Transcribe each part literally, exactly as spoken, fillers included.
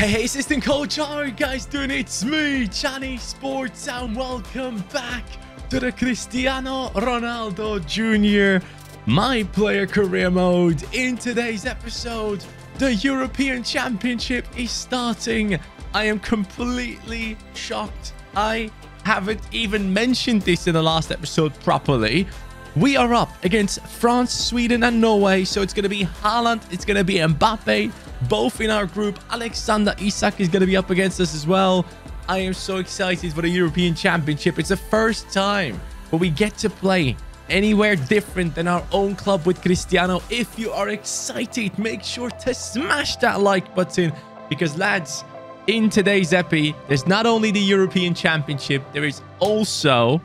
Hey, assistant coach, how are you guys doing? It's me, Chani Sports, and welcome back to the Cristiano Ronaldo Junior My Player Career Mode. In today's episode, the European Championship is starting. I am completely shocked. I haven't even mentioned this in the last episode properly. We are up against France, Sweden, and Norway, so it's going to be Haaland, it's going to be Mbappe, both in our group. Alexander Isak is going to be up against us as well. I am so excited for the European Championship. It's the first time where we get to play anywhere different than our own club with Cristiano. If you are excited, make sure to smash that like button, because lads, in today's epi, there's not only the European Championship, there is also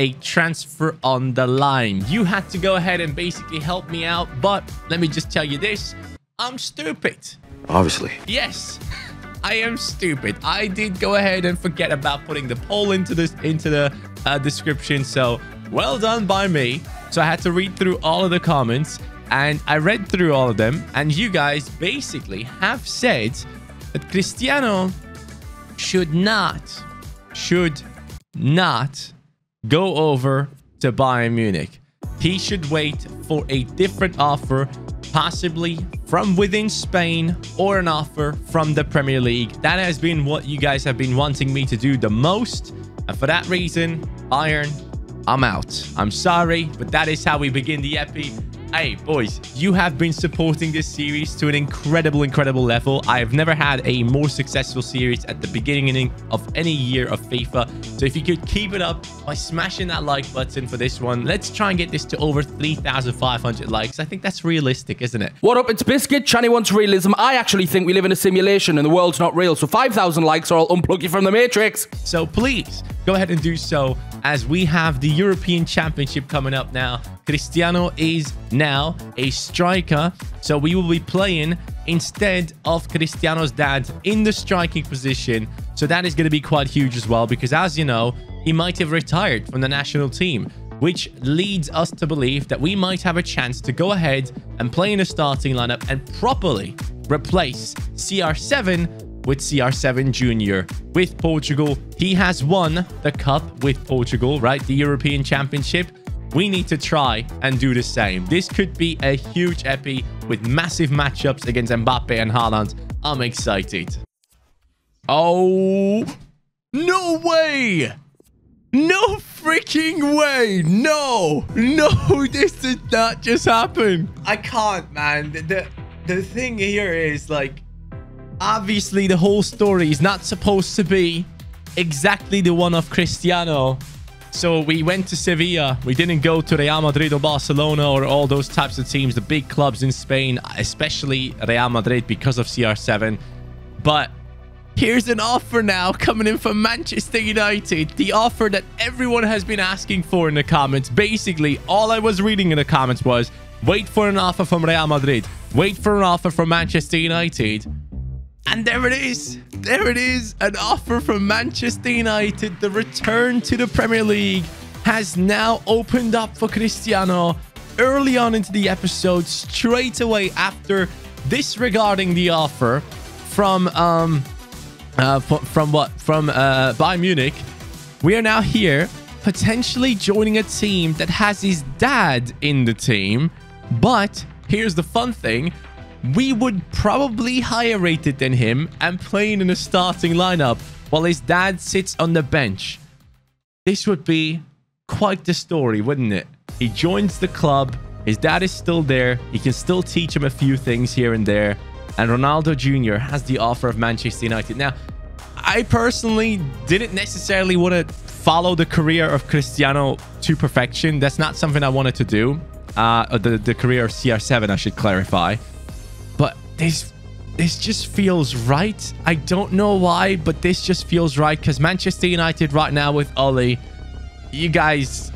a transfer on the line. You had to go ahead and basically help me out, but let me just tell you this. I'm stupid. Obviously. Yes, I am stupid. I did go ahead and forget about putting the poll into this into the uh, description. So well done by me. So I had to read through all of the comments, and I read through all of them. And you guys basically have said that Cristiano should not, should not go over to Bayern Munich. He should wait for a different offer, possibly from within Spain or an offer from the Premier League. That has been what you guys have been wanting me to do the most. And for that reason, Bayern, I'm out. I'm sorry, but that is how we begin the epi. Hey, boys, you have been supporting this series to an incredible, incredible level. I have never had a more successful series at the beginning of any year of FIFA. So if you could keep it up by smashing that like button for this one, let's try and get this to over three thousand five hundred likes. I think that's realistic, isn't it? What up? It's Biscuit. Chani wants realism. I actually think we live in a simulation and the world's not real. So five thousand likes or I'll unplug you from the Matrix. So please go ahead and do so, as we have the European Championship coming up now. Cristiano is now a striker, so we will be playing instead of Cristiano's dad in the striking position. So that is going to be quite huge as well, because as you know, he might have retired from the national team, which leads us to believe that we might have a chance to go ahead and play in a starting lineup and properly replace C R seven with C R seven Junior with Portugal. He has won the cup with Portugal, right? The European Championship. We need to try and do the same. This could be a huge epi with massive matchups against Mbappe and Haaland. I'm excited. Oh, no way. No freaking way. No, no, this did not just happen. I can't, man. The, the, the thing here is, like, obviously the whole story is not supposed to be exactly the one of Cristiano. So we went to Sevilla. We didn't go to Real Madrid or Barcelona or all those types of teams, the big clubs in Spain, especially Real Madrid, because of C R seven. But here's an offer now coming in from Manchester United. The offer that everyone has been asking for in the comments. Basically, all I was reading in the comments was, wait for an offer from Real Madrid. Wait for an offer from Manchester United. And there it is. There it is. An offer from Manchester United. The return to the Premier League has now opened up for Cristiano. Early on into the episode, straight away after disregarding the offer from um, uh, from what from uh, Bayern Munich, we are now here potentially joining a team that has his dad in the team. But here's the fun thing. We would probably higher rated than him and playing in a starting lineup while his dad sits on the bench. This would be quite the story, wouldn't it? He joins the club. His dad is still there. He can still teach him a few things here and there. And Ronaldo Junior has the offer of Manchester United. Now, I personally didn't necessarily want to follow the career of Cristiano to perfection. That's not something I wanted to do. Uh, the, the career of C R seven, I should clarify. This, this just feels right. I don't know why, but this just feels right. Because Manchester United right now with Ole, you guys,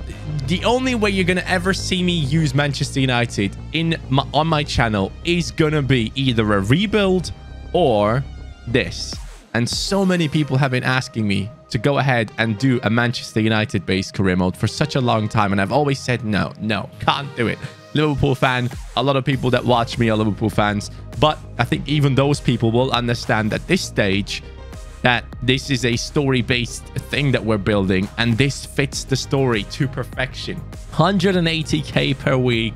the only way you're going to ever see me use Manchester United in my, on my channel is going to be either a rebuild or this. And so many people have been asking me to go ahead and do a Manchester United-based career mode for such a long time. And I've always said, no, no, can't do it. Liverpool fan. A lot of people that watch me are Liverpool fans. But I think even those people will understand at this stage that this is a story-based thing that we're building, and this fits the story to perfection. one hundred eighty K per week.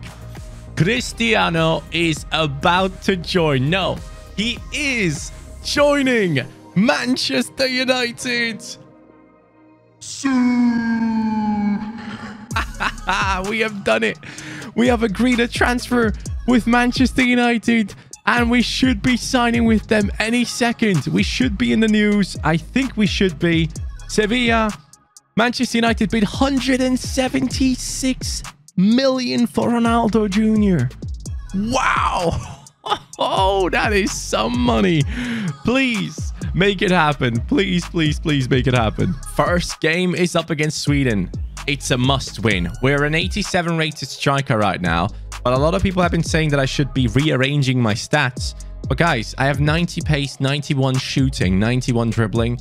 Cristiano is about to join. No, he is joining Manchester United soon. We have done it. We have agreed a transfer with Manchester United, and we should be signing with them any second. We should be in the news. I think we should be. Sevilla, Manchester United bid one hundred seventy-six million for Ronaldo Junior Wow. Oh, that is some money. Please make it happen. Please, please, please make it happen. First game is up against Sweden. It's a must win. We're an eighty-seven rated striker right now, but a lot of people have been saying that I should be rearranging my stats. But guys, I have ninety pace, ninety-one shooting, ninety-one dribbling.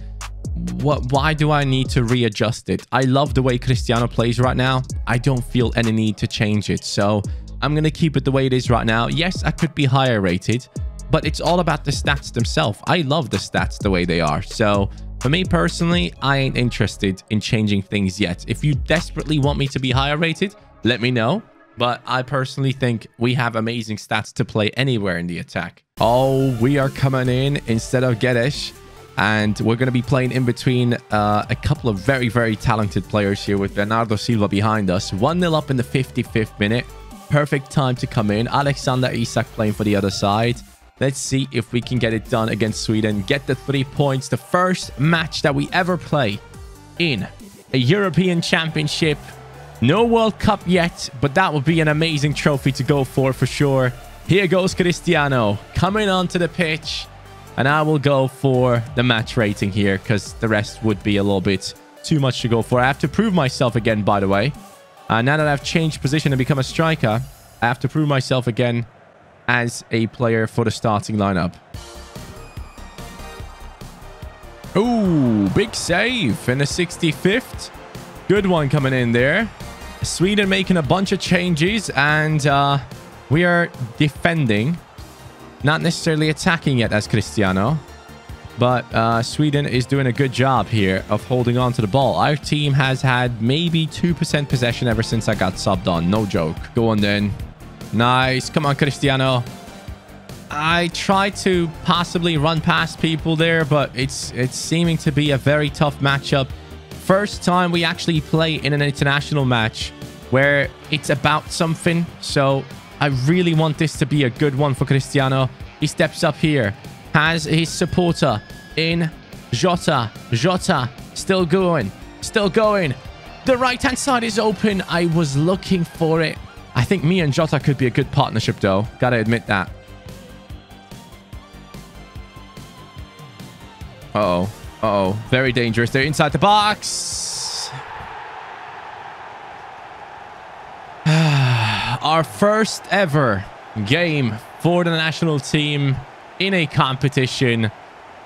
What? Why do I need to readjust it? I love the way Cristiano plays right now. I don't feel any need to change it. So I'm going to keep it the way it is right now. Yes, I could be higher rated, but it's all about the stats themselves. I love the stats the way they are. So for me personally, I ain't interested in changing things yet. If you desperately want me to be higher rated, let me know. But I personally think we have amazing stats to play anywhere in the attack. Oh, we are coming in instead of Geddes. And we're going to be playing in between uh, a couple of very, very talented players here with Bernardo Silva behind us. one nil up in the fifty-fifth minute. Perfect time to come in. Alexander Isak playing for the other side. Let's see if we can get it done against Sweden. Get the three points. The first match that we ever play in a European Championship. No World Cup yet, but that would be an amazing trophy to go for, for sure. Here goes Cristiano coming onto the pitch. And I will go for the match rating here because the rest would be a little bit too much to go for. I have to prove myself again, by the way. Uh, now that I've changed position and become a striker, I have to prove myself again as a player for the starting lineup. Ooh, big save in the sixty-fifth. Good one coming in there. Sweden making a bunch of changes, and uh, we are defending. Not necessarily attacking yet as Cristiano, but uh, Sweden is doing a good job here of holding on to the ball. Our team has had maybe two percent possession ever since I got subbed on. No joke. Go on then. Nice. Come on, Cristiano. I tried to possibly run past people there, but it's, it's seeming to be a very tough matchup. First time we actually play in an international match where it's about something. So I really want this to be a good one for Cristiano. He steps up here. Has his supporter in Jota. Jota still going. Still going. The right-hand side is open. I was looking for it. I think me and Jota could be a good partnership, though. Gotta admit that. Uh-oh. Uh-oh. Very dangerous. They're inside the box. Our first ever game for the national team in a competition,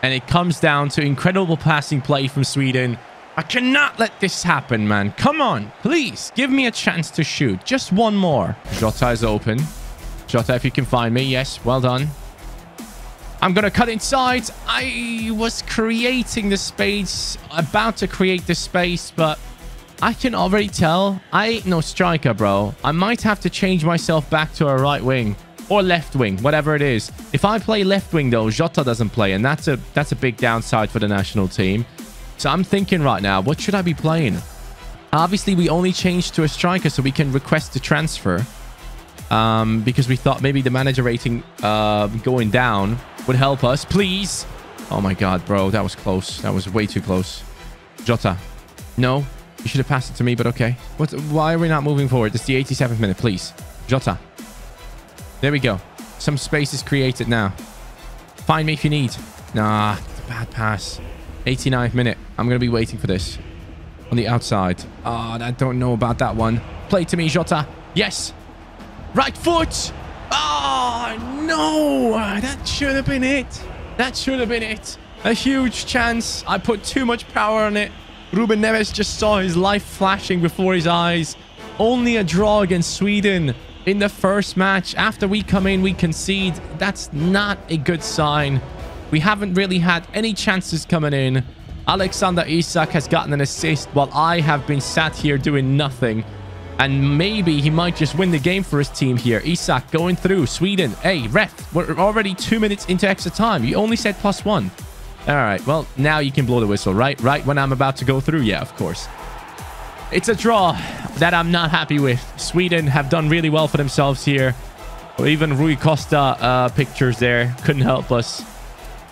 and it comes down to incredible passing play from Sweden. I cannot let this happen, man. Come on, please give me a chance to shoot. Just one more. Jota is open. Jota, if you can find me. Yes, well done. I'm gonna cut inside. I was creating the space, about to create the space, but I can already tell I ain't no striker, bro. I might have to change myself back to a right wing or left wing, whatever it is. If I play left wing, though, Jota doesn't play, and that's a that's a big downside for the national team. So I'm thinking right now, what should I be playing? Obviously, we only changed to a striker so we can request a transfer um, because we thought maybe the manager rating uh, going down would help us. Please. Oh, my God, bro. That was close. That was way too close. Jota. No. You should have passed it to me, but okay. What? Why are we not moving forward? It's the eighty-seventh minute, please. Jota. There we go. Some space is created now. Find me if you need. Nah, it's a bad pass. eighty-ninth minute. I'm going to be waiting for this. On the outside. Oh, I don't know about that one. Play to me, Jota. Yes. Right foot. Oh, no. That should have been it. That should have been it. A huge chance. I put too much power on it. Ruben Neves just saw his life flashing before his eyes. Only a draw against Sweden in the first match. After we come in, we concede. That's not a good sign. We haven't really had any chances coming in. Alexander Isak has gotten an assist while I have been sat here doing nothing. And maybe he might just win the game for his team here. Isak going through. Sweden. Hey, ref. We're already two minutes into extra time. You only said plus one. All right. Well, now you can blow the whistle, right? Right when I'm about to go through. Yeah, of course. It's a draw that I'm not happy with. Sweden have done really well for themselves here. Even Rui Costa uh, pictures there couldn't help us.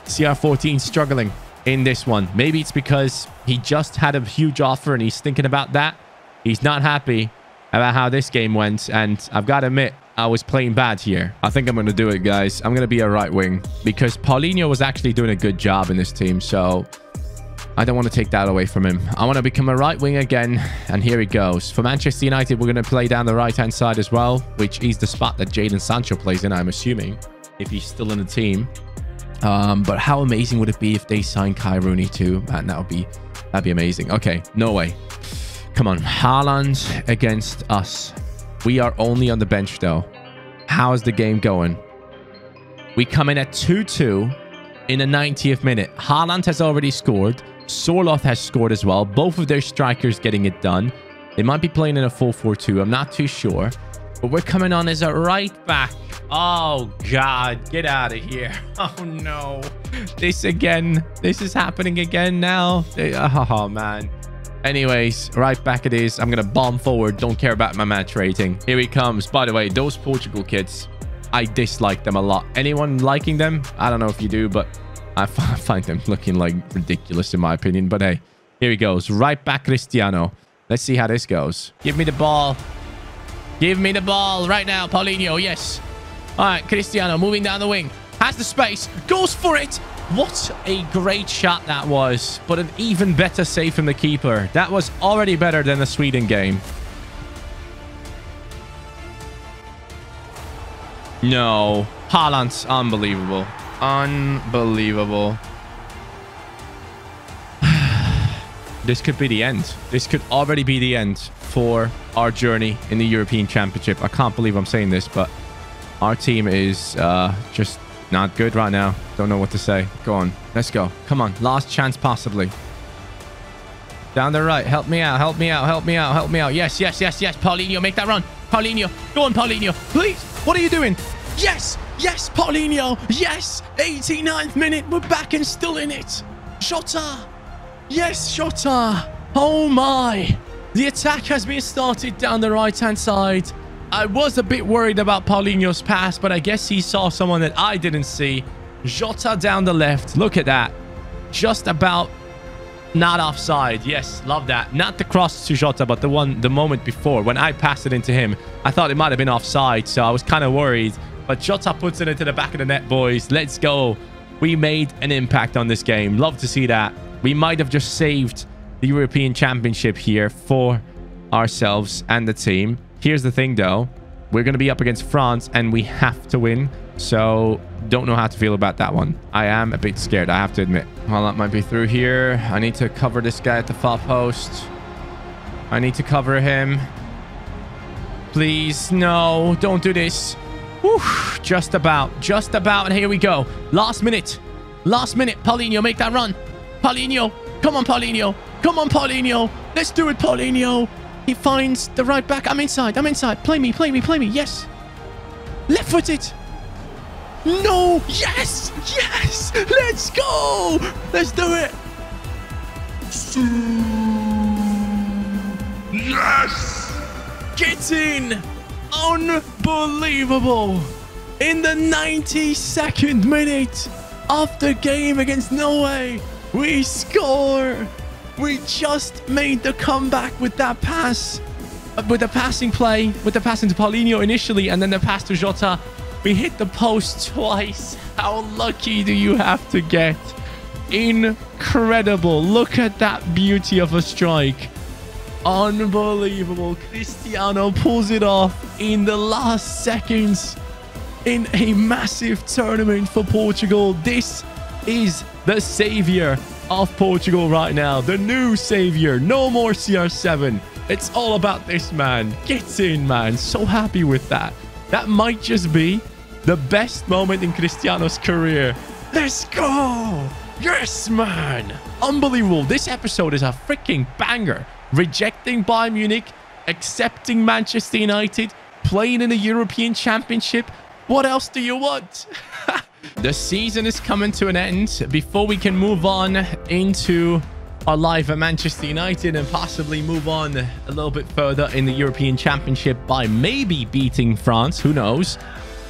C R fourteen struggling in this one. Maybe it's because he just had a huge offer and he's thinking about that. He's not happy about how this game went. And I've got to admit, I was playing bad here. I think I'm going to do it, guys. I'm going to be a right wing because Paulinho was actually doing a good job in this team. So I don't want to take that away from him. I want to become a right wing again. And here it goes. For Manchester United, we're going to play down the right-hand side as well, which is the spot that Jadon Sancho plays in, I'm assuming, if he's still in the team. Um, but how amazing would it be if they signed Kai Rooney too? Man, that would be, that'd be amazing. Okay, Norway. Come on, Haaland against us. We are only on the bench though. How is the game going? We come in at two two in the ninetieth minute. Haaland has already scored. Sorloth has scored as well. Both of their strikers getting it done. They might be playing in a four four two. I'm not too sure. But we're coming on as a right back. Oh, God. Get out of here. Oh, no. This again. This is happening again now. They, oh, man. Anyways, right back it is. I'm going to bomb forward. Don't care about my match rating. Here he comes. By the way, those Portugal kids, I dislike them a lot. Anyone liking them? I don't know if you do, but I find them looking like ridiculous in my opinion. But hey, here he goes. Right back Cristiano. Let's see how this goes. Give me the ball. Give me the ball right now, Paulinho. Yes. All right, Cristiano moving down the wing. Has the space. Goes for it. What a great shot that was. But an even better save from the keeper. That was already better than the Sweden game. No. Haaland's unbelievable. Unbelievable. This could be the end. This could already be the end for our journey in the European Championship. I can't believe I'm saying this, but our team is uh, just not good right now. Don't know what to say. Go on. Let's go. Come on. Last chance possibly. Down the right. Help me out. Help me out. Help me out. Help me out. Yes, yes, yes, yes. Paulinho, make that run. Paulinho. Go on, Paulinho. Please. What are you doing? Yes. Yes, Paulinho. Yes. eighty-ninth minute. We're back and still in it. Jota. Yes, Jota. Oh, my. The attack has been started down the right-hand side. I was a bit worried about Paulinho's pass, but I guess he saw someone that I didn't see. Jota down the left. Look at that. Just about not offside. Yes, love that. Not the cross to Jota, but the one the moment before when I passed it into him. I thought it might have been offside, so I was kind of worried. But Jota puts it into the back of the net, boys. Let's go. We made an impact on this game. Love to see that. We might have just saved the European Championship here for ourselves and the team. Here's the thing, though. We're going to be up against France, and we have to win. So, don't know how to feel about that one. I am a bit scared, I have to admit. Well, that might be through here. I need to cover this guy at the far post. I need to cover him. Please, no. Don't do this. Whew, just about. Just about. And here we go. Last minute. Last minute. Paulinho, make that run. Paulinho. Come on, Paulinho. Come on, Paulinho. Let's do it, Paulinho. He finds the right back. I'm inside. I'm inside. Play me. Play me. Play me. Yes. Left footed. No. Yes. Yes. Let's go. Let's do it. Yes. Get in. Unbelievable. In the ninety-second minute of the game against Norway, we score. We just made the comeback with that pass, with the passing play, with the pass into Paulinho initially, and then the pass to Jota. We hit the post twice. How lucky do you have to get? Incredible. Look at that beauty of a strike. Unbelievable. Cristiano pulls it off in the last seconds in a massive tournament for Portugal. This is the savior of Portugal right now. The new savior. No more C R seven. It's all about this man. Gets in, man. So happy with that. That might just be the best moment in Cristiano's career. Let's go. Yes, man. Unbelievable. This episode is a freaking banger. Rejecting Bayern Munich, accepting Manchester United, playing in the European Championship. What else do you want? The season is coming to an end. Before we can move on into our life at Manchester United and possibly move on a little bit further in the European Championship by maybe beating France, who knows?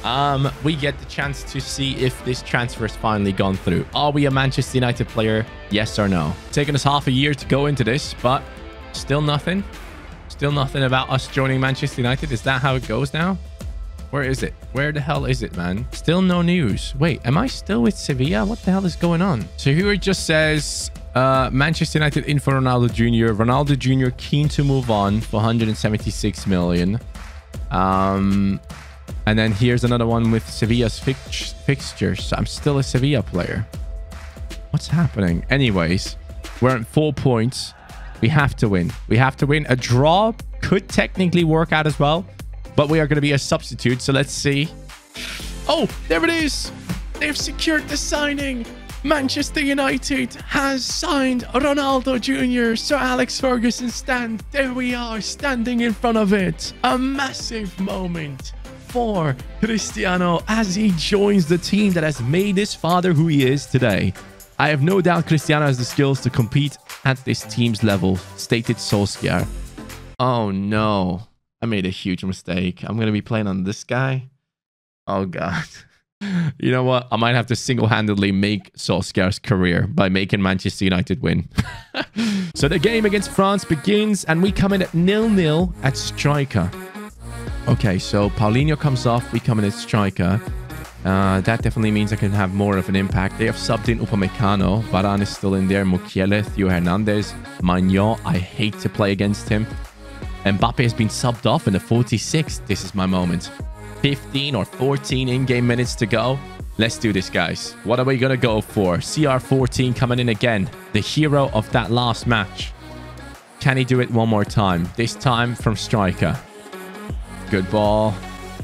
Um, we get the chance to see if this transfer has finally gone through. Are we a Manchester United player? Yes or no? Taking us half a year to go into this, but still nothing. Still nothing about us joining Manchester United. Is that how it goes now? Where is it? Where the hell is it, man? Still no news. Wait, am I still with Sevilla? What the hell is going on? So here it just says, uh, Manchester United in for Ronaldo Junior Ronaldo Junior keen to move on for one hundred seventy-six million. Um... And then here's another one with Sevilla's fix fixtures. I'm still a Sevilla player. What's happening? Anyways, we're at four points. We have to win. We have to win. A draw could technically work out as well, but we are going to be a substitute. So let's see. Oh, there it is. They've secured the signing. Manchester United has signed Ronaldo Junior Sir Alex Ferguson stand. There we are, standing in front of it. A massive moment for Cristiano as he joins the team that has made his father who he is today. I have no doubt Cristiano has the skills to compete at this team's level, stated Solskjaer. Oh no, I made a huge mistake. I'm going to be playing on this guy. Oh God. You know what? I might have to single-handedly make Solskjaer's career by making Manchester United win. So the game against France begins and we come in at nil nil at striker. Okay, so Paulinho comes off. We come in as striker. Uh, that definitely means I can have more of an impact. They have subbed in Upamecano. Varane is still in there. Mukiele, Theo Hernandez, Magnon. I hate to play against him. Mbappe has been subbed off in the forty-sixth. This is my moment. fifteen or fourteen in-game minutes to go. Let's do this, guys. What are we going to go for? C R fourteen coming in again. The hero of that last match. Can he do it one more time? This time from striker. Good ball.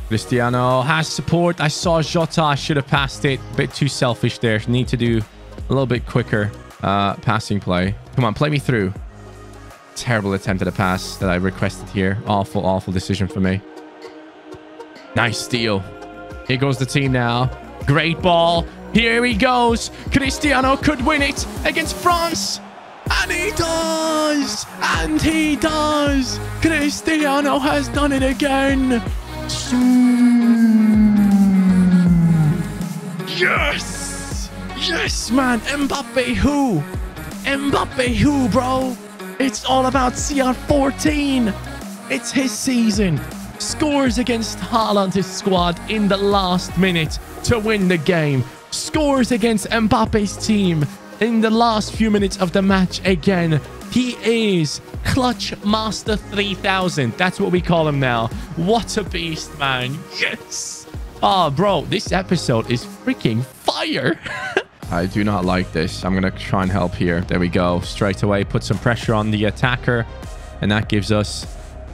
Cristiano has support. I saw Jota. I should have passed it. Bit too selfish there. Need to do a little bit quicker uh, passing play. Come on, play me through. Terrible attempt at a pass that I requested here. Awful, awful decision for me. Nice steal. Here goes the team now. Great ball. Here he goes. Cristiano could win it against France. And he does! And he does! Cristiano has done it again! Yes! Yes, man! Mbappe who? Mbappe who, bro? It's all about C R fourteen! It's his season! Scores against Haaland, his squad, in the last minute to win the game. Scores against Mbappe's team in the last few minutes of the match again. He is Clutch Master three thousand. That's what we call him now. What a beast, man. Yes. Oh, bro, this episode is freaking fire. I do not like this. I'm going to try and help here. There we go. Straight away, put some pressure on the attacker. And that gives us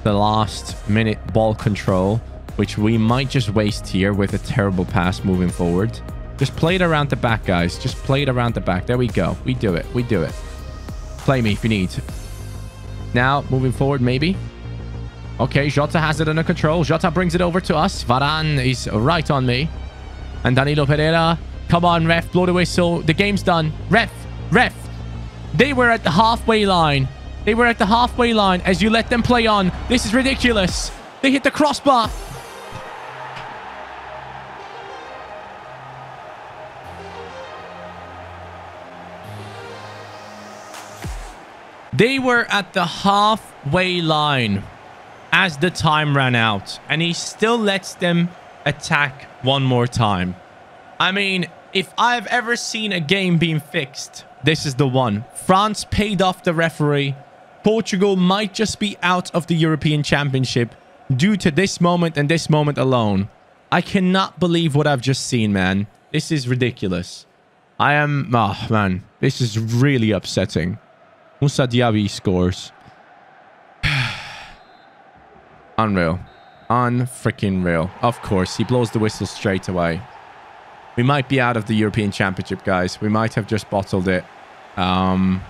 the last minute ball control, which we might just waste here with a terrible pass moving forward. Just play it around the back, guys. Just play it around the back. There we go. We do it. We do it. Play me if you need. Now, moving forward, maybe. Okay, Jota has it under control. Jota brings it over to us. Varane is right on me. And Danilo Pereira. Come on, ref. Blow the whistle. The game's done. Ref. Ref. They were at the halfway line. They were at the halfway line as you let them play on. This is ridiculous. They hit the crossbar. They were at the halfway line as the time ran out, and he still lets them attack one more time. I mean, if I've ever seen a game being fixed, this is the one. France paid off the referee. Portugal might just be out of the European Championship due to this moment and this moment alone. I cannot believe what I've just seen, man. This is ridiculous. I am... Oh, man. This is really upsetting. Moussa Diaby scores. Unreal. Un-freaking-real. Of course, he blows the whistle straight away. We might be out of the European Championship, guys. We might have just bottled it. Um,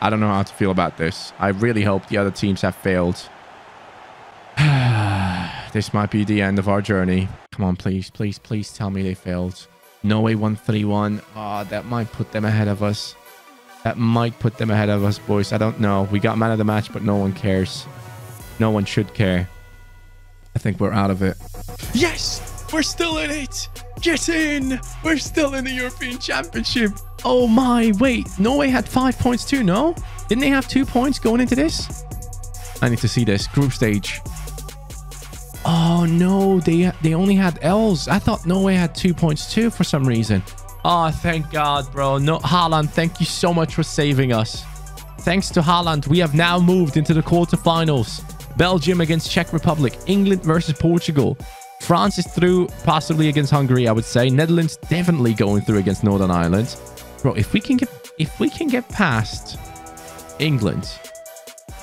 I don't know how to feel about this. I really hope the other teams have failed. This might be the end of our journey. Come on, please, please, please tell me they failed. Norway one three one. Ah, that might put them ahead of us. That might put them ahead of us, boys. I don't know. We got man of the match, but no one cares. No one should care. I think we're out of it. Yes! We're still in it! Get in! We're still in the European Championship. Oh my, wait. Norway had five points too, no? Didn't they have two points going into this? I need to see this. Group stage. Oh no, they they only had L's. I thought Norway had two points too for some reason. Oh, thank God, bro. No, Haaland, thank you so much for saving us. Thanks to Haaland, we have now moved into the quarterfinals. Belgium against Czech Republic. England versus Portugal. France is through, possibly against Hungary, I would say. Netherlands definitely going through against Northern Ireland. Bro, if we can get if we can get past England,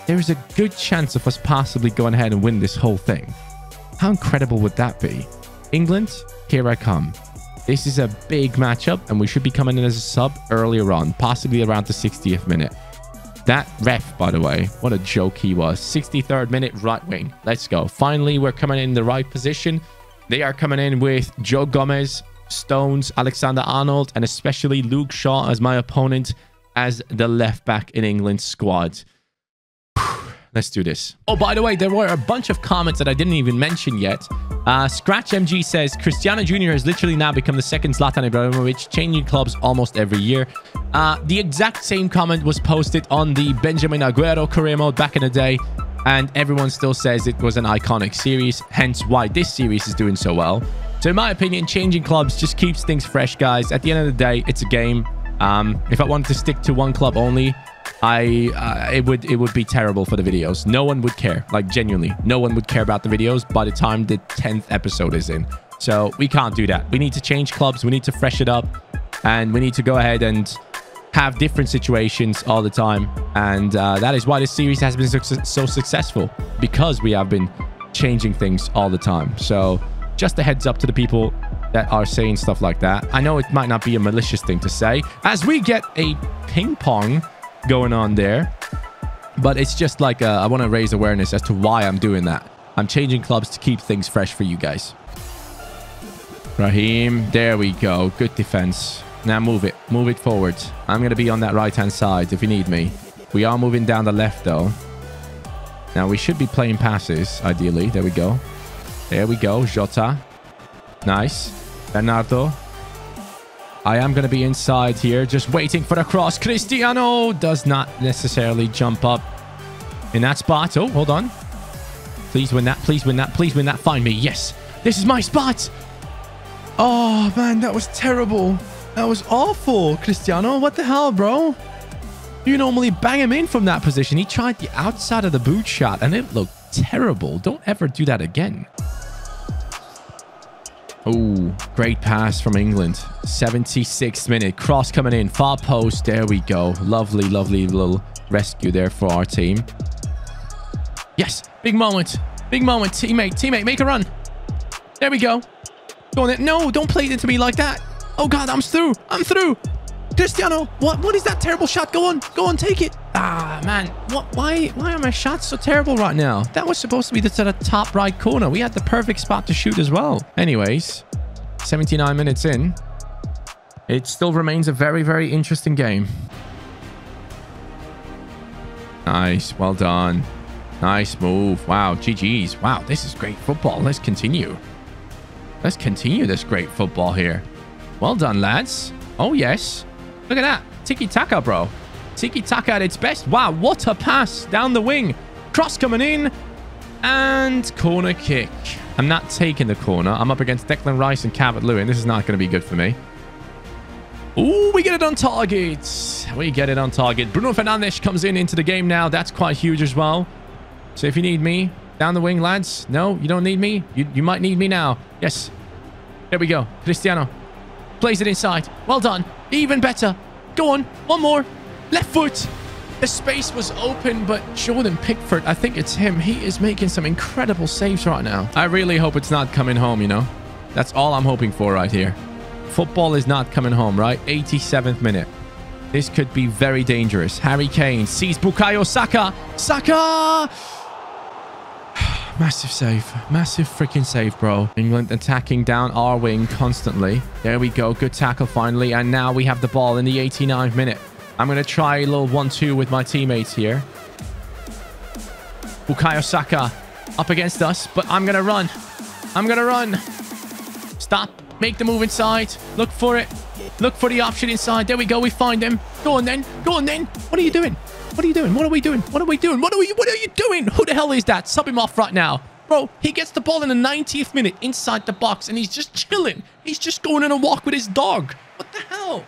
there is a good chance of us possibly going ahead and win this whole thing. How incredible would that be? England, here I come. This is a big matchup, and we should be coming in as a sub earlier on, possibly around the sixtieth minute. That ref, by the way, what a joke he was. sixty-third minute, right wing. Let's go. Finally, we're coming in the right position. They are coming in with Joe Gomez, Stones, Alexander Arnold, and especially Luke Shaw as my opponent as the left back in England's squad. Let's do this. Oh, by the way, there were a bunch of comments that I didn't even mention yet. Uh, Scratch M G says, Cristiano Junior has literally now become the second Zlatan Ibrahimovic, changing clubs almost every year. Uh, the exact same comment was posted on the Benjamin Aguero career mode back in the day, and everyone still says it was an iconic series, hence why this series is doing so well. So in my opinion, changing clubs just keeps things fresh, guys. At the end of the day, it's a game. Um, if I wanted to stick to one club only, I uh, it would it would be terrible for the videos. No one would care, like genuinely. No one would care about the videos by the time the tenth episode is in. So we can't do that. We need to change clubs. We need to fresh it up, and we need to go ahead and have different situations all the time. And uh, that is why this series has been suc so successful, because we have been changing things all the time. So just a heads up to the people that are saying stuff like that. I know it might not be a malicious thing to say, as we get a ping pong going on there, but it's just like uh, I want to raise awareness as to why I'm doing that. I'm changing clubs to keep things fresh for you guys. Raheem, there we go. Good defense. Now move it, move it forward. I'm gonna be on that right hand side if you need me. We are moving down the left though. Now we should be playing passes ideally. There we go, there we go. Jota, nice. Bernardo, I am going to be inside here, just waiting for the cross. Cristiano does not necessarily jump up in that spot. Oh, hold on. Please win that. Please win that. Please win that. Find me. Yes. This is my spot. Oh, man. That was terrible. That was awful, Cristiano. What the hell, bro? You normally bang him in from that position. He tried the outside of the boot shot, and it looked terrible. Don't ever do that again. Oh, great pass from England. seventy-sixth minute. Cross coming in. Far post. There we go. Lovely, lovely little rescue there for our team. Yes. Big moment. Big moment. Teammate. Teammate. Make a run. There we go. Go on it. No, don't play it into me like that. Oh, God. I'm through. I'm through. Cristiano. What? What is that terrible shot? Go on. Go on. Take it. Ah, man. What? Why? Why are my shots so terrible right now? That was supposed to be the sort of top right corner. We had the perfect spot to shoot as well. Anyways, seventy-nine minutes in. It still remains a very, very interesting game. Nice. Well done. Nice move. Wow. G G's. Wow. This is great football. Let's continue. Let's continue this great football here. Well done, lads. Oh, yes. Look at that. Tiki-taka, bro. Tiki-taka at its best. Wow, what a pass down the wing. Cross coming in. And corner kick. I'm not taking the corner. I'm up against Declan Rice and Calvert-Lewin. This is not going to be good for me. Ooh, we get it on target. We get it on target. Bruno Fernandes comes in into the game now. That's quite huge as well. So if you need me, down the wing, lads. No, you don't need me. You, you might need me now. Yes. There we go. Cristiano. Plays it inside. Well done. Even better. Go on. One more. Left foot. The space was open, but Jordan Pickford, I think it's him. He is making some incredible saves right now. I really hope it's not coming home, you know. That's all I'm hoping for right here. Football is not coming home, right? eighty-seventh minute. This could be very dangerous. Harry Kane sees Bukayo Saka. Saka! Massive save. Massive freaking save, bro. England attacking down our wing constantly. There we go. Good tackle finally. And now we have the ball in the eighty-ninth minute. I'm going to try a little one two with my teammates here. Bukayo Saka up against us, but I'm going to run. I'm going to run. Stop. Make the move inside. Look for it. Look for the option inside. There we go. We find him. Go on then. Go on then. What are you doing? What are you doing? What are we doing? What are we doing? What are we? What are you doing? Who the hell is that? Sub him off right now. Bro, he gets the ball in the ninetieth minute inside the box, and he's just chilling. He's just going on a walk with his dog. What the hell?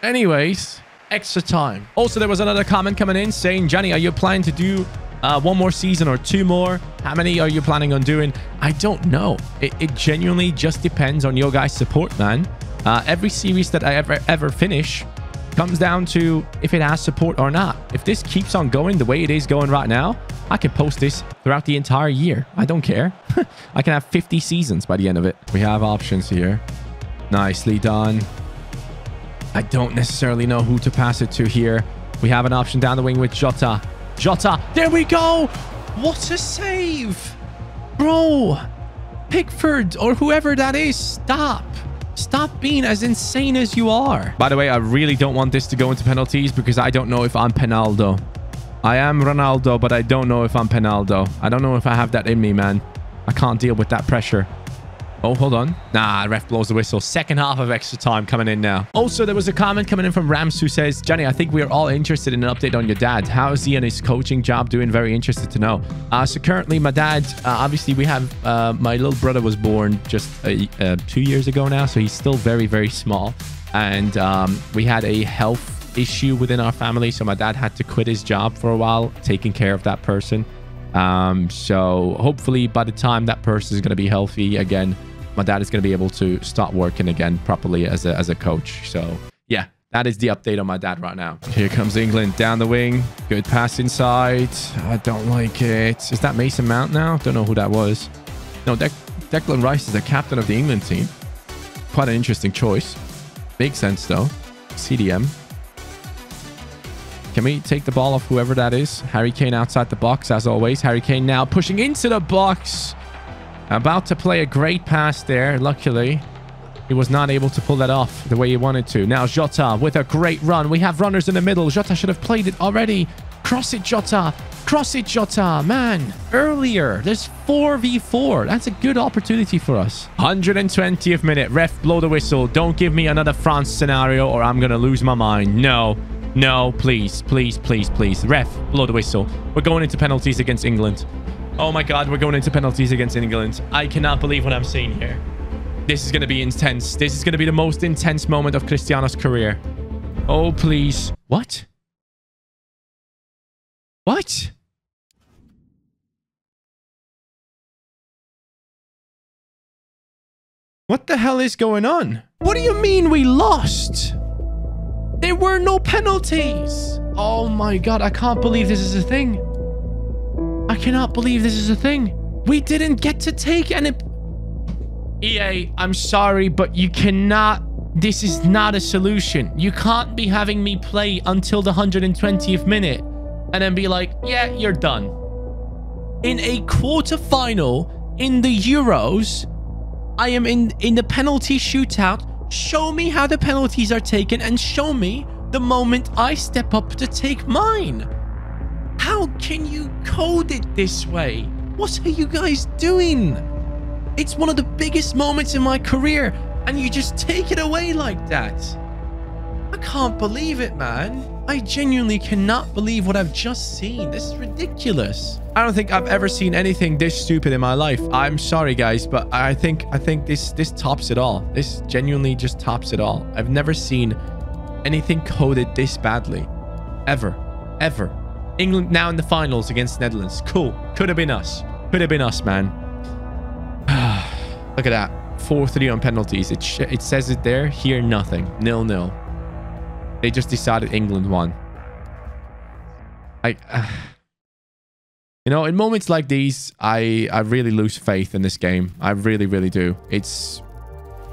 Anyways, extra time. Also, there was another comment coming in saying, Johnny, are you planning to do uh, one more season or two more? How many are you planning on doing? I don't know. It, it genuinely just depends on your guys' support, man. Uh, every series that I ever, ever finish comes down to if it has support or not. If this keeps on going the way it is going right now, I can post this throughout the entire year. I don't care. I can have fifty seasons by the end of it. We have options here. Nicely done. I don't necessarily know who to pass it to here. We have an option down the wing with Jota. Jota. There we go. What a save. Bro. Pickford or whoever that is. Stop. Stop being as insane as you are. By the way, I really don't want this to go into penalties because I don't know if I'm Penaldo. I am Ronaldo, but I don't know if I'm Penaldo. I don't know if I have that in me, man. I can't deal with that pressure. Oh, hold on. Nah, ref blows the whistle. Second half of extra time coming in now. Also, there was a comment coming in from Rams who says, Johnny, I think we are all interested in an update on your dad. How is he and his coaching job doing? Very interested to know. Uh, so currently, my dad, uh, obviously, we have uh, my little brother was born just uh, uh, two years ago now. So he's still very, very small. And um, we had a health issue within our family. So my dad had to quit his job for a while, taking care of that person. Um, so hopefully by the time that person is going to be healthy again, my dad is going to be able to start working again properly as a, as a coach. So yeah, that is the update on my dad right now. Here comes England down the wing. Good pass inside. I don't like it. Is that Mason Mount now? Don't know who that was. No, De Declan Rice is the captain of the England team. Quite an interesting choice. Makes sense though. C D M. Can we take the ball off whoever that is? Harry Kane outside the box, as always. Harry Kane now pushing into the box. About to play a great pass there. Luckily, he was not able to pull that off the way he wanted to. Now Jota with a great run. We have runners in the middle. Jota should have played it already. Cross it, Jota. Cross it, Jota. Man, earlier. There's four v four. That's a good opportunity for us. one hundred twentieth minute. Ref, blow the whistle. Don't give me another France scenario or I'm going to lose my mind. No. No, please, please, please, please. Ref, blow the whistle. We're going into penalties against England. Oh my God, we're going into penalties against England. I cannot believe what I'm seeing here. This is going to be intense. This is going to be the most intense moment of Cristiano's career. Oh, please. What? What? What the hell is going on? What do you mean we lost? There were no penalties. Oh my God, I can't believe this is a thing. I cannot believe this is a thing. We didn't get to take any... E A, I'm sorry, but you cannot... This is not a solution. You can't be having me play until the one hundred twentieth minute and then be like, yeah, you're done. In a quarterfinal in the Euros, I am in, in the penalty shootout. Show me how the penalties are taken and show me the moment I step up to take mine. How can you code it this way? What are you guys doing? It's one of the biggest moments in my career and you just take it away like that. I can't believe it, man. I genuinely cannot believe what I've just seen. This is ridiculous. I don't think I've ever seen anything this stupid in my life. I'm sorry, guys, but I think I think this this tops it all. This genuinely just tops it all. I've never seen anything coded this badly, ever, ever. England now in the finals against Netherlands. Cool. Could have been us. Could have been us, man. Look at that. four three on penalties. It sh it says it there. Here, nothing. Nil nil. They just decided England won. I, uh, you know, in moments like these, I, I really lose faith in this game. I really, really do. It's,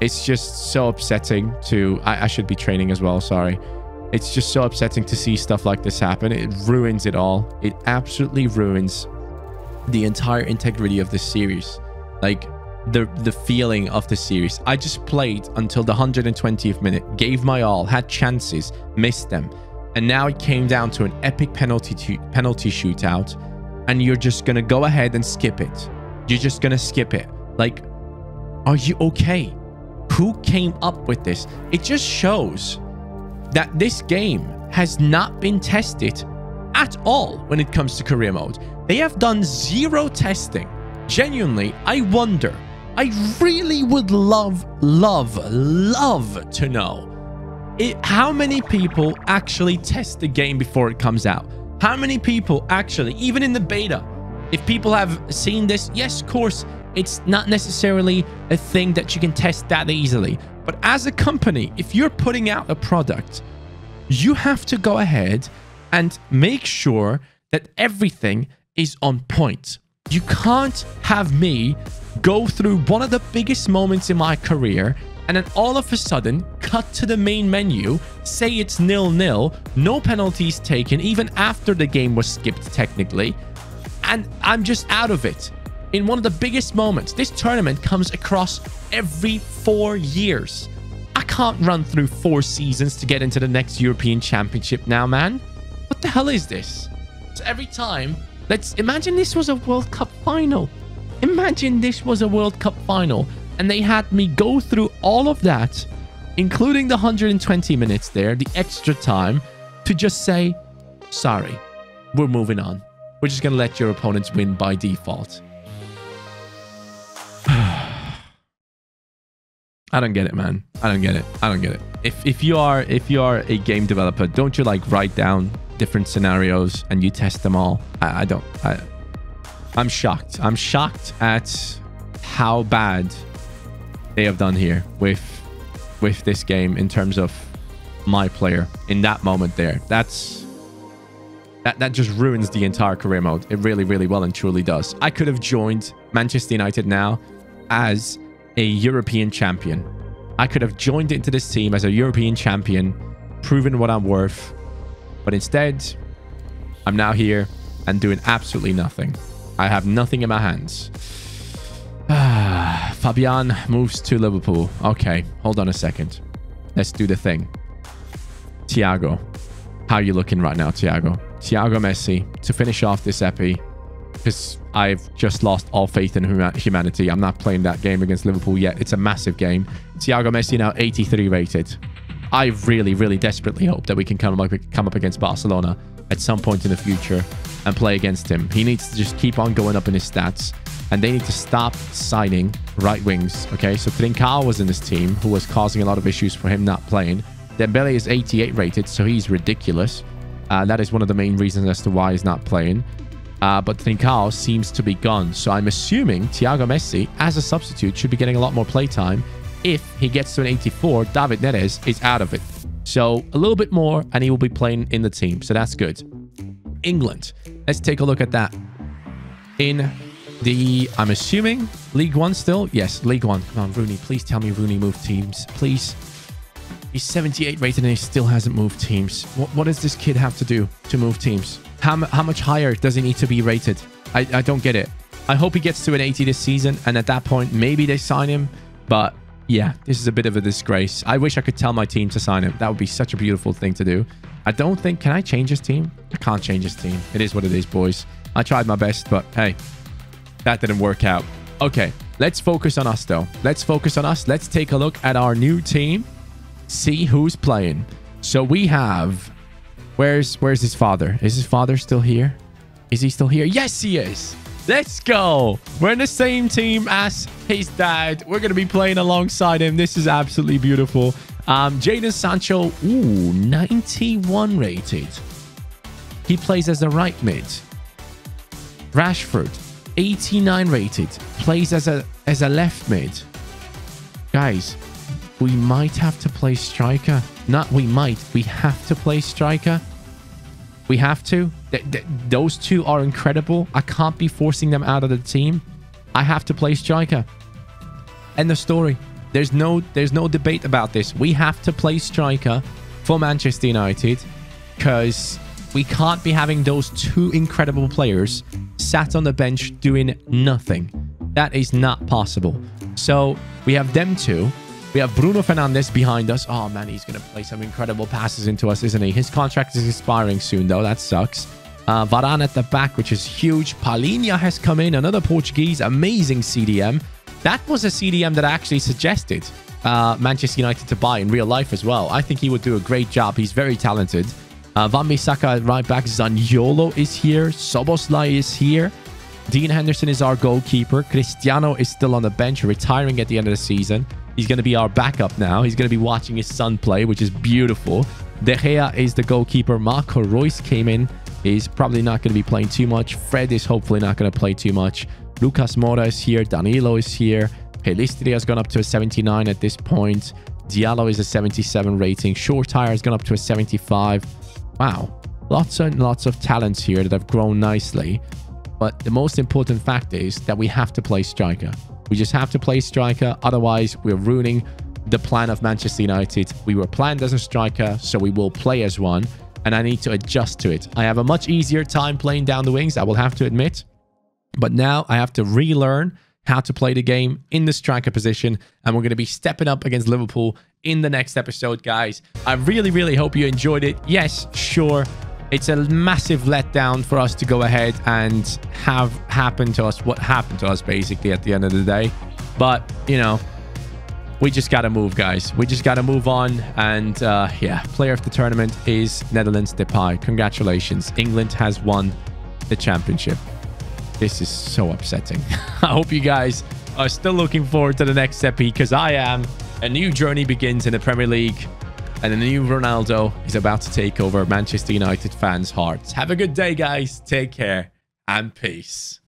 it's just so upsetting to, I, I should be training as well. Sorry. It's just so upsetting to see stuff like this happen. It ruins it all. It absolutely ruins the entire integrity of this series. Like, the the feeling of the series. I just played until the one hundred twentieth minute, gave my all, had chances, missed them, and now it came down to an epic penalty to, penalty shootout, and you're just gonna go ahead and skip it. You're just gonna skip it. Like, are you okay? Who came up with this? It just shows that this game has not been tested at all when it comes to career mode. They have done zero testing. Genuinely, I wonder. I really would love, love, love to know it, how many people actually test the game before it comes out. How many people actually, even in the beta, if people have seen this, yes, of course, it's not necessarily a thing that you can test that easily. But as a company, if you're putting out a product, you have to go ahead and make sure that everything is on point. You can't have me go through one of the biggest moments in my career and then all of a sudden cut to the main menu, say it's nil nil, no penalties taken even after the game was skipped technically, and I'm just out of it in one of the biggest moments. This tournament comes across every four years. I can't run through four seasons to get into the next European Championship now, man. What the hell is this? So every time, let's imagine this was a World Cup final. Imagine this was a World Cup final and they had me go through all of that, including the one hundred twenty minutes there, the extra time, to just say, sorry, we're moving on. We're just going to let your opponents win by default. I don't get it, man. I don't get it. I don't get it. If, if you are, if you are a game developer, don't you like write down different scenarios and you test them all? I, I don't. I, I'm shocked. I'm shocked at how bad they have done here with with this game in terms of my player in that moment there. That's that that just ruins the entire career mode. It really, really well and truly does. I could have joined Manchester United now as a European champion. I could have joined into this team as a European champion, proven what I'm worth. But instead, I'm now here and doing absolutely nothing. I have nothing in my hands. Ah, Fabian moves to Liverpool. Okay, hold on a second. Let's do the thing. Thiago. How are you looking right now, Thiago? Thiago Messi to finish off this epi. Because I've just lost all faith in humanity. I'm not playing that game against Liverpool yet. It's a massive game. Thiago Messi now eighty-three rated. I really, really desperately hope that we can come up, come up against Barcelona at some point in the future and play against him. He needs to just keep on going up in his stats. And they need to stop signing right wings. Okay, so Trincao was in this team, who was causing a lot of issues for him not playing. Dembele is eighty-eight rated, so he's ridiculous. Uh, that is one of the main reasons as to why he's not playing. Uh, but Trincao seems to be gone. So I'm assuming Thiago Messi, as a substitute, should be getting a lot more playtime. If he gets to an eighty-four, David Neres is out of it. So a little bit more, and he will be playing in the team. So that's good. England. Let's take a look at that. In the, I'm assuming, League One still? Yes, League One. Come on, Rooney. Please tell me Rooney moved teams. Please. He's seventy-eight rated and he still hasn't moved teams. What, what does this kid have to do to move teams? How, how much higher does he need to be rated? I, I don't get it. I hope he gets to an eighty this season. And at that point, maybe they sign him. But yeah, this is a bit of a disgrace. I wish I could tell my team to sign him. That would be such a beautiful thing to do. I don't think... Can I change his team? I can't change his team. It is what it is, boys. I tried my best, but hey, that didn't work out. Okay, let's focus on us, though. Let's focus on us. Let's take a look at our new team. See who's playing. So we have... Where's, where's his father? Is his father still here? Is he still here? Yes, he is. Let's go. We're in the same team as his dad. We're going to be playing alongside him. This is absolutely beautiful. Um, Jadon Sancho, ooh, ninety-one rated. He plays as a right mid. Rashford, eighty-nine rated. Plays as a as a left mid. Guys, we might have to play striker. Not we might. We have to play striker. We have to. Th th those two are incredible. I can't be forcing them out of the team. I have to play striker. End of story. There's no, there's no debate about this. We have to play striker for Manchester United because we can't be having those two incredible players sat on the bench doing nothing. That is not possible. So we have them two. We have Bruno Fernandes behind us. Oh, man, he's going to play some incredible passes into us, isn't he? His contract is expiring soon, though. That sucks. Uh, Varane at the back, which is huge. Paulinho has come in. Another Portuguese. Amazing C D M. That was a C D M that I actually suggested uh, Manchester United to buy in real life as well. I think he would do a great job. He's very talented. Uh, Wan-Bissaka at right back. Zaniolo is here. Szoboszlai is here. Dean Henderson is our goalkeeper. Cristiano is still on the bench, retiring at the end of the season. He's going to be our backup now. He's going to be watching his son play, which is beautiful. De Gea is the goalkeeper. Marco Reus came in. He's probably not going to be playing too much. Fred is hopefully not going to play too much. Lucas Moura is here. Danilo is here. Pelistri has gone up to a seventy-nine at this point. Diallo is a seventy-seven rating. Shortire has gone up to a seventy-five. Wow. Lots and lots of talents here that have grown nicely. But the most important fact is that we have to play striker. We just have to play striker. Otherwise, we're ruining the plan of Manchester United. We were planned as a striker, so we will play as one. And I need to adjust to it. I have a much easier time playing down the wings, I will have to admit. But now I have to relearn how to play the game in the striker position. And we're going to be stepping up against Liverpool in the next episode, guys. I really, really hope you enjoyed it. Yes, sure. It's a massive letdown for us to go ahead and have happened to us what happened to us basically at the end of the day. But, you know, we just got to move, guys. We just got to move on. And, uh, yeah, player of the tournament is Netherlands Depay. Congratulations. England has won the championship. This is so upsetting. I hope you guys are still looking forward to the next step because I am. A new journey begins in the Premier League. And the new Ronaldo is about to take over Manchester United fans' hearts. Have a good day, guys. Take care and peace.